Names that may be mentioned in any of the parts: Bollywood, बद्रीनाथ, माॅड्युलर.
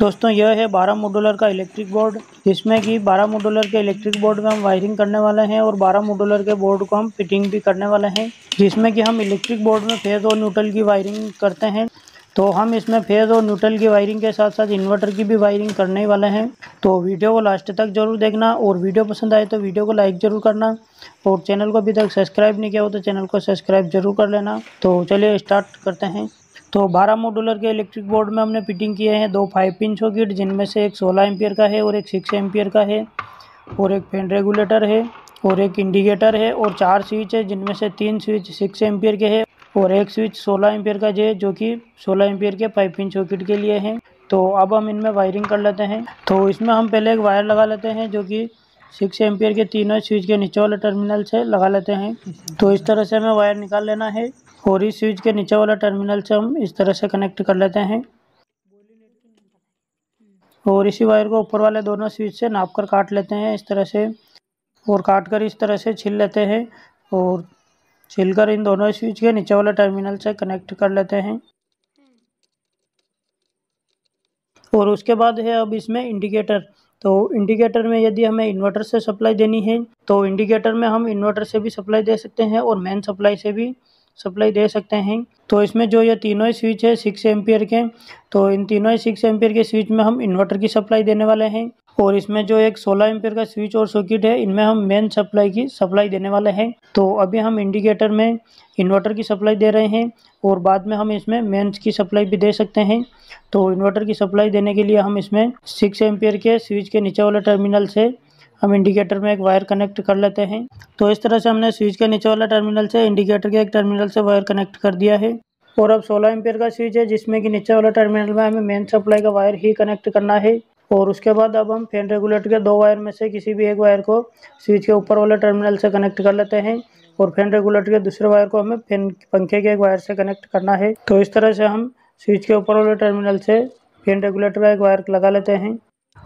दोस्तों यह है 12 मॉड्युलर का इलेक्ट्रिक बोर्ड, जिसमें कि 12 मॉड्युलर के इलेक्ट्रिक बोर्ड में हम वायरिंग करने वाले हैं और 12 मॉड्युलर के बोर्ड को हम फिटिंग भी करने वाले हैं, जिसमें कि हम इलेक्ट्रिक बोर्ड में फेज़ और न्यूट्रल की वायरिंग करते हैं। तो हम इसमें फेज़ और न्यूट्रल की वायरिंग के साथ साथ इन्वर्टर की भी वायरिंग करने वाले हैं। तो वीडियो को लास्ट तक जरूर देखना और वीडियो पसंद आए तो वीडियो को लाइक ज़रूर करना और चैनल को अभी तक सब्सक्राइब नहीं किया हो तो चैनल को सब्सक्राइब जरूर कर लेना। तो चलिए स्टार्ट करते हैं। तो 12 मॉड्युलर के इलेक्ट्रिक बोर्ड में हमने फिटिंग किए हैं 2 5 पिन सॉकेट, जिनमें से एक 16 एम्पियर का है और एक 6 एम्पियर का है और एक फैन रेगुलेटर है और एक इंडिकेटर है और 4 स्विच है, जिनमें से 3 स्विच 6 एम्पियर के हैं और एक स्विच 16 एम्पियर का है जो कि 16 एम्पियर के 5 पिन सॉकेट के लिए है। तो अब हम इनमें वायरिंग कर लेते हैं। तो इसमें हम पहले एक वायर लगा लेते हैं जो कि 6 एम्पियर के तीनों स्विच के नीचे वाले टर्मिनल से लगा लेते हैं। तो इस तरह से हमें वायर निकाल लेना है और इस स्विच के नीचे वाला टर्मिनल से हम इस तरह से कनेक्ट कर लेते हैं और इसी वायर को ऊपर वाले दोनों स्विच से नाप कर काट लेते हैं इस तरह से, और काट कर इस तरह से छील लेते हैं और छील कर इन दोनों स्विच के नीचे वाले टर्मिनल से कनेक्ट कर लेते हैं। और उसके बाद है अब इसमें इंडिकेटर। तो इंडिकेटर में यदि हमें इन्वर्टर से सप्लाई देनी है तो इंडिकेटर में हम इन्वर्टर से भी सप्लाई दे सकते हैं और मेन सप्लाई से भी सप्लाई दे सकते हैं। तो इसमें जो ये तीनों स्विच है 6 एम्पियर के, तो इन तीनों 6 एम्पियर के स्विच में हम इन्वर्टर की सप्लाई देने वाले हैं और इसमें जो एक 16 एम्पियर का स्विच और सॉकेट है, इनमें हम मेन सप्लाई की सप्लाई देने वाले हैं। तो अभी हम इंडिकेटर में इन्वर्टर की सप्लाई दे रहे हैं और बाद में हम इसमें मेन्स की सप्लाई भी दे सकते हैं। तो इन्वर्टर की सप्लाई देने के लिए हम इसमें 6 एम्पियर के स्विच के नीचे वाले टर्मिनल से हम इंडिकेटर में एक वायर कनेक्ट कर लेते हैं। तो इस तरह से हमने स्विच के नीचे वाला टर्मिनल से इंडिकेटर के एक टर्मिनल से वायर कनेक्ट कर दिया है। और अब 16 एम्पियर का स्विच है, जिसमें कि नीचे वाला टर्मिनल में हमें मेन सप्लाई का वायर ही कनेक्ट करना है। और उसके बाद अब हम फैन रेगुलेटर के 2 वायर में से किसी भी एक वायर को स्विच के ऊपर वाले टर्मिनल से कनेक्ट कर लेते हैं और फैन रेगुलेटर के दूसरे वायर को हमें पंखे के एक वायर से कनेक्ट करना है। तो इस तरह से हम स्विच के ऊपर वाले टर्मिनल से फैन रेगुलेटर का एक वायर लगा लेते हैं।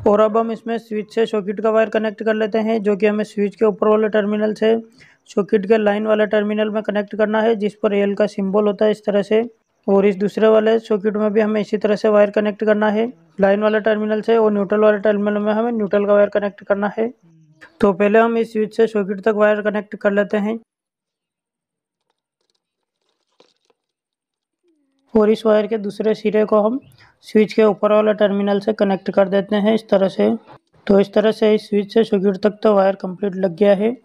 और अब हम इसमें स्विच से सॉकेट का वायर कनेक्ट कर लेते हैं, जो कि हमें स्विच के ऊपर वाले टर्मिनल से सॉकेट के लाइन वाले टर्मिनल में कनेक्ट करना है, जिस पर एल का सिंबल होता है इस तरह से। और इस दूसरे वाले सॉकेट में भी हमें इसी तरह से वायर कनेक्ट करना है लाइन वाले टर्मिनल से, और न्यूट्रल वाले टर्मिनल में हमें न्यूट्रल का वायर कनेक्ट करना है। तो पहले हम इस स्विच से सॉकेट तक वायर कनेक्ट कर लेते हैं और इस वायर के दूसरे सिरे को हम स्विच के ऊपर वाले टर्मिनल से कनेक्ट कर देते हैं इस तरह से। तो इस तरह से इस स्विच से सॉकेट तक तो वायर कंप्लीट लग गया है।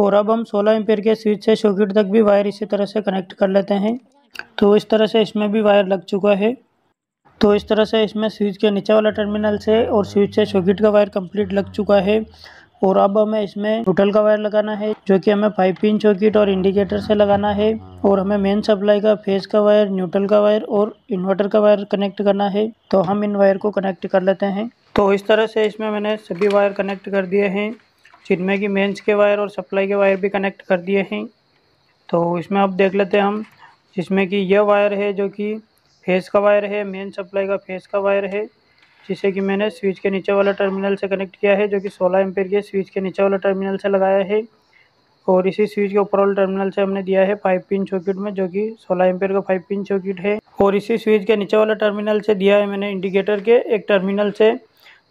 और अब हम 16 एम्पियर के स्विच से सॉकेट तक भी वायर इसी तरह से कनेक्ट कर लेते हैं। तो इस तरह से इसमें भी वायर लग चुका है। तो इस तरह से इसमें स्विच के नीचे वाला टर्मिनल से और स्विच से सॉकेट का वायर कंप्लीट लग चुका है। और अब हमें इसमें न्यूट्रल का वायर लगाना है, जो कि हमें 5 पिन सॉकेट और इंडिकेटर से लगाना है। और हमें मेन सप्लाई का फेज का वायर, न्यूट्रल का वायर और इन्वर्टर का वायर कनेक्ट करना है। तो हम इन वायर को कनेक्ट कर लेते हैं। तो इस तरह से इसमें मैंने सभी वायर कनेक्ट कर दिए हैं, जिनमें कि मेन्स के वायर और सप्लाई के वायर भी कनेक्ट कर दिए हैं। तो इसमें अब देख लेते हैं हम, जिसमें कि यह वायर है जो कि फेस का वायर है, मेन सप्लाई का फेस का वायर है, जिसे कि मैंने स्विच के नीचे वाला टर्मिनल से कनेक्ट किया है, जो कि 16 एम्पीयर के स्विच के नीचे वाला टर्मिनल से लगाया है। और इसी स्विच के ऊपर वाला टर्मिनल से हमने दिया है 5 पिन सॉकेट में, जो कि 16 एम्पीयर का 5 पिन सॉकेट है। और इसी स्विच के नीचे वाला टर्मिनल से दिया है मैंने इंडिकेटर के एक टर्मिनल से,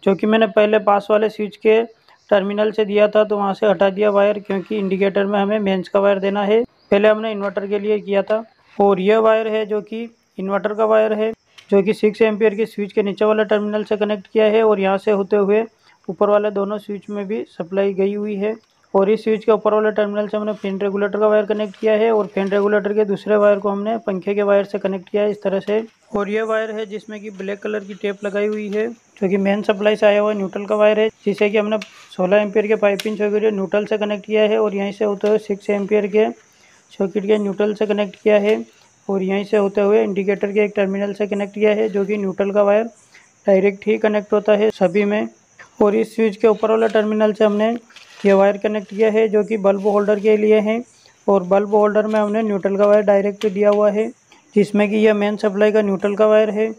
जो कि मैंने पहले पास वाले स्विच के टर्मिनल से दिया था, तो वहाँ से हटा दिया वायर, क्योंकि इंडिकेटर में हमें मेन्स का वायर देना है, पहले हमने इन्वर्टर के लिए किया था। और यह वायर है जो कि इन्वर्टर का वायर है, जो कि 6 एम्पियर के स्विच के नीचे वाला टर्मिनल से कनेक्ट किया है और यहाँ से होते हुए ऊपर वाले दोनों स्विच में भी सप्लाई गई हुई है। और इस स्विच के ऊपर वाले टर्मिनल से हमने फैन रेगुलेटर का वायर कनेक्ट किया है और फैन रेगुलेटर के दूसरे वायर को हमने पंखे के वायर से कनेक्ट किया है इस तरह से। और यह वायर है जिसमें कि ब्लैक कलर की टेप लगाई हुई है, जो कि मेन सप्लाई से आया हुआ न्यूट्रल का वायर है, जिसे कि हमने 16 एम्पियर के 5 पिन सॉकेट के न्यूट्रल से कनेक्ट किया है और यहीं से होते हुए 6 एम्पियर के सॉकेट के न्यूट्रल से कनेक्ट किया है और यहीं से होते हुए इंडिकेटर के एक टर्मिनल से कनेक्ट किया है, जो कि न्यूट्रल का वायर डायरेक्ट ही कनेक्ट होता है सभी में। और इस स्विच के ऊपर वाला टर्मिनल से हमने ये वायर कनेक्ट किया है, जो कि बल्ब होल्डर के लिए है, और बल्ब होल्डर में हमने न्यूट्रल का वायर डायरेक्ट दिया हुआ है, जिसमें कि यह मेन सप्लाई का न्यूट्रल का वायर है।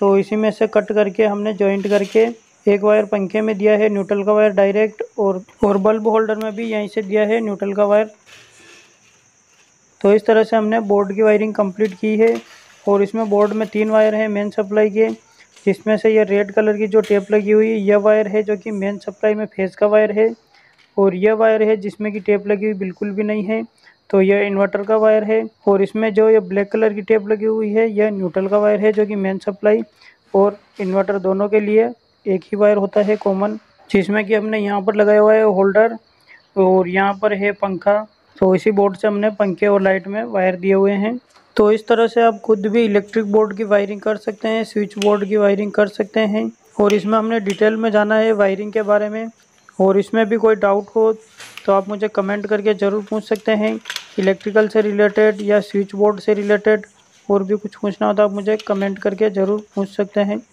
तो इसी में से कट करके हमने जॉइंट करके एक वायर पंखे में दिया है न्यूट्रल का वायर डायरेक्ट, और बल्ब होल्डर में भी यहीं से दिया है न्यूट्रल का वायर। तो इस तरह से हमने बोर्ड की वायरिंग कंप्लीट की है। और इसमें बोर्ड में 3 वायर हैं मेन सप्लाई के, जिसमें से ये रेड कलर की जो टेप लगी हुई है यह वायर है जो कि मेन सप्लाई में फेस का वायर है, और यह वायर है जिसमें की टेप लगी हुई बिल्कुल भी नहीं है तो यह इन्वर्टर का वायर है, और इसमें जो ये ब्लैक कलर की टेप लगी हुई है यह न्यूट्रल का वायर है जो कि मेन सप्लाई और इन्वर्टर दोनों के लिए एक ही वायर होता है कॉमन, जिसमें कि हमने यहाँ पर लगाया हुआ है होल्डर और यहाँ पर है पंखा। तो इसी बोर्ड से हमने पंखे और लाइट में वायर दिए हुए हैं। तो इस तरह से आप खुद भी इलेक्ट्रिक बोर्ड की वायरिंग कर सकते हैं, स्विच बोर्ड की वायरिंग कर सकते हैं, और इसमें हमने डिटेल में जाना है वायरिंग के बारे में। और इसमें भी कोई डाउट हो तो आप मुझे कमेंट करके ज़रूर पूछ सकते हैं, इलेक्ट्रिकल से रिलेटेड या स्विच बोर्ड से रिलेटेड, और भी कुछ पूछना हो तो आप मुझे कमेंट करके ज़रूर पूछ सकते हैं।